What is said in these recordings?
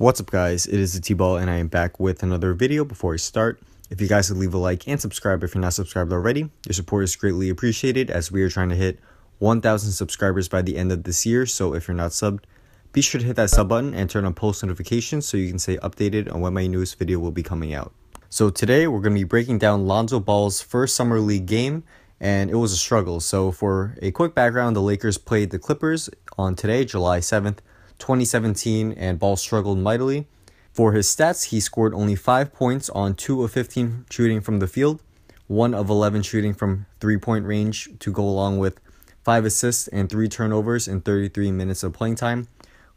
What's up, guys? It is the T-Ball, and I am back with another video. Before I start, if you guys would leave a like and subscribe if you're not subscribed already, your support is greatly appreciated as we are trying to hit 1,000 subscribers by the end of this year. So if you're not subbed, be sure to hit that sub button and turn on post notifications so you can stay updated on when my newest video will be coming out. So today we're going to be breaking down Lonzo Ball's first summer league game, and it was a struggle. So for a quick background, the Lakers played the Clippers on today, July 7th. 2017, and Ball struggled mightily. For his stats, he scored only 5 points on 2 of 15 shooting from the field, 1 of 11 shooting from 3-point range to go along with 5 assists and 3 turnovers in 33 minutes of playing time,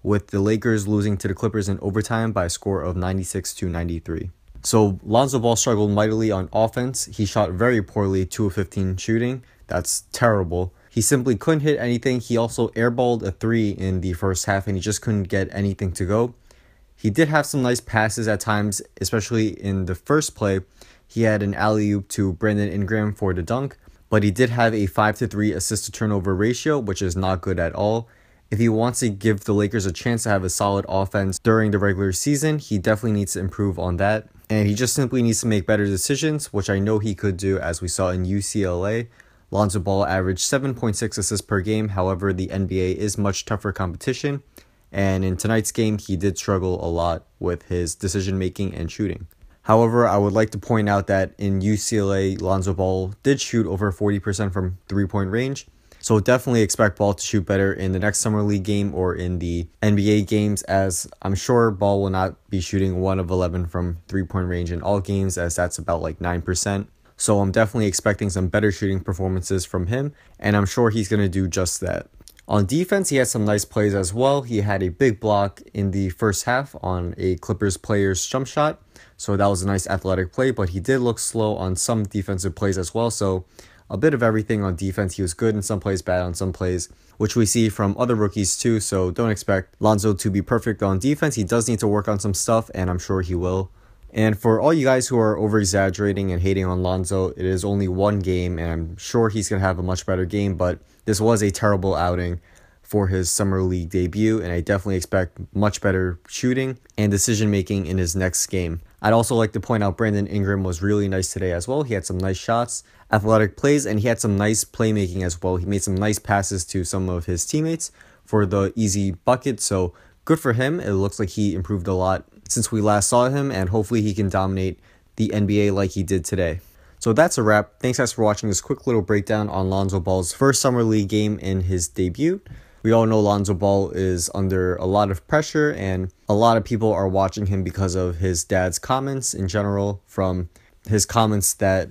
with the Lakers losing to the Clippers in overtime by a score of 96 to 93. So Lonzo Ball struggled mightily on offense. He shot very poorly, 2 of 15 shooting. That's terrible. He simply couldn't hit anything. He also airballed a 3 in the first half, and he just couldn't get anything to go. He did have some nice passes at times, especially in the first play. He had an alley-oop to Brandon Ingram for the dunk, but he did have a 5-to-3 assist-to-turnover ratio, which is not good at all. If he wants to give the Lakers a chance to have a solid offense during the regular season, he definitely needs to improve on that. And he just simply needs to make better decisions, which I know he could do, as we saw in UCLA. Lonzo Ball averaged 7.6 assists per game. However, the NBA is much tougher competition, and in tonight's game, he did struggle a lot with his decision-making and shooting. However, I would like to point out that in UCLA, Lonzo Ball did shoot over 40% from 3-point range, so definitely expect Ball to shoot better in the next Summer League game or in the NBA games, as I'm sure Ball will not be shooting 1 of 11 from 3-point range in all games, as that's about like 9%. So I'm definitely expecting some better shooting performances from him, and I'm sure he's going to do just that. On defense, he had some nice plays as well. He had a big block in the first half on a Clippers player's jump shot, so that was a nice athletic play, but he did look slow on some defensive plays as well. So a bit of everything on defense. He was good in some plays, bad on some plays, which we see from other rookies too, so don't expect Lonzo to be perfect on defense. He does need to work on some stuff, and I'm sure he will. And for all you guys who are over-exaggerating and hating on Lonzo, it is only one game, and I'm sure he's going to have a much better game, but this was a terrible outing for his Summer League debut, and I definitely expect much better shooting and decision-making in his next game. I'd also like to point out Brandon Ingram was really nice today as well. He had some nice shots, athletic plays, and he had some nice playmaking as well. He made some nice passes to some of his teammates for the easy bucket, so good for him. It looks like he improved a lot since we last saw him, and hopefully he can dominate the NBA like he did today. So that's a wrap. Thanks guys for watching this quick little breakdown on Lonzo Ball's first Summer League game in his debut. We all know Lonzo Ball is under a lot of pressure, and a lot of people are watching him because of his dad's comments in general, from his comments that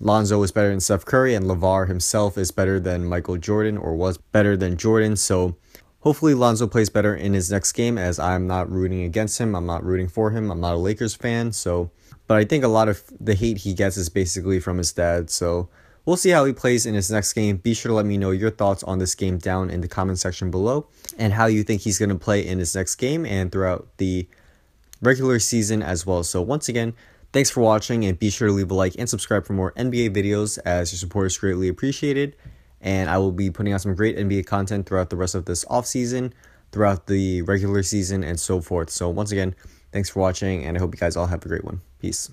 Lonzo is better than Steph Curry and LaVar himself is better than Michael Jordan, or was better than Jordan. So hopefully Lonzo plays better in his next game, as I'm not rooting against him. I'm not rooting for him. I'm not a Lakers fan. But I think a lot of the hate he gets is basically from his dad. So we'll see how he plays in his next game. Be sure to let me know your thoughts on this game down in the comment section below, and how you think he's going to play in his next game and throughout the regular season as well. So once again, thanks for watching, and be sure to leave a like and subscribe for more NBA videos, as your support is greatly appreciated. And I will be putting out some great NBA content throughout the rest of this offseason, throughout the regular season, and so forth. So once again, thanks for watching, and I hope you guys all have a great one. Peace.